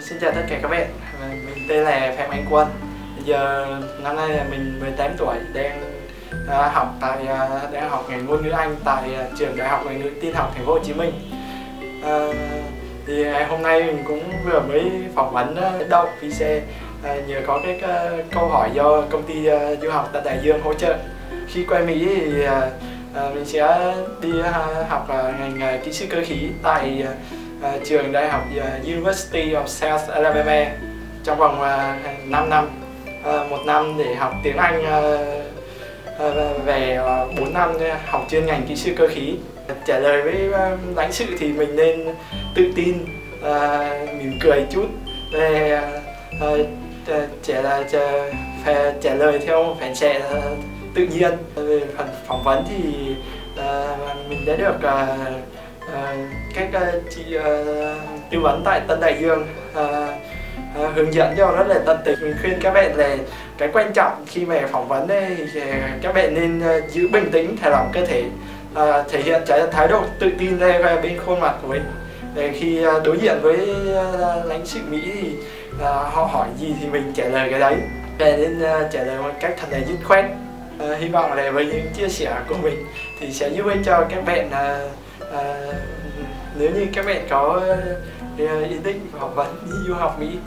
Xin chào tất cả các bạn, mình tên là Phạm Anh Quân. Giờ năm nay là mình 18 tuổi, đang học ngành ngôn ngữ Anh tại trường Đại học Ngôn ngữ Tin học thành phố Hồ Chí Minh. Thì hôm nay mình cũng vừa mới phỏng vấn đậu phí xe nhờ có cái câu hỏi do công ty du học Tân Đại Dương hỗ trợ. Khi qua Mỹ thì mình sẽ đi học ngành kỹ sư cơ khí tại trường Đại học University of South Alabama trong vòng 5 năm, 1 năm để học tiếng Anh, về 4 năm học chuyên ngành kỹ sư cơ khí. Trả lời với lãnh sự thì mình nên tự tin, mỉm cười chút, trả lời theo phản xạ tự nhiên. Về phần phỏng vấn thì mình đã được các chị tư vấn tại Tân Đại Dương hướng dẫn cho rất là tận tình. Mình khuyên các bạn là cái quan trọng khi mà phỏng vấn thì các bạn nên giữ bình tĩnh, thả lỏng cơ thể, thể hiện thái độ tự tin ra về bên khuôn mặt của mình. Để khi đối diện với lãnh sự Mỹ thì họ hỏi gì thì mình trả lời cái đấy. Và nên trả lời một cách thật là dứt khoát. Hy vọng là với những chia sẻ của mình thì sẽ giúp ích cho các bạn. Nếu như các bạn có ý định phỏng vấn đi du học Mỹ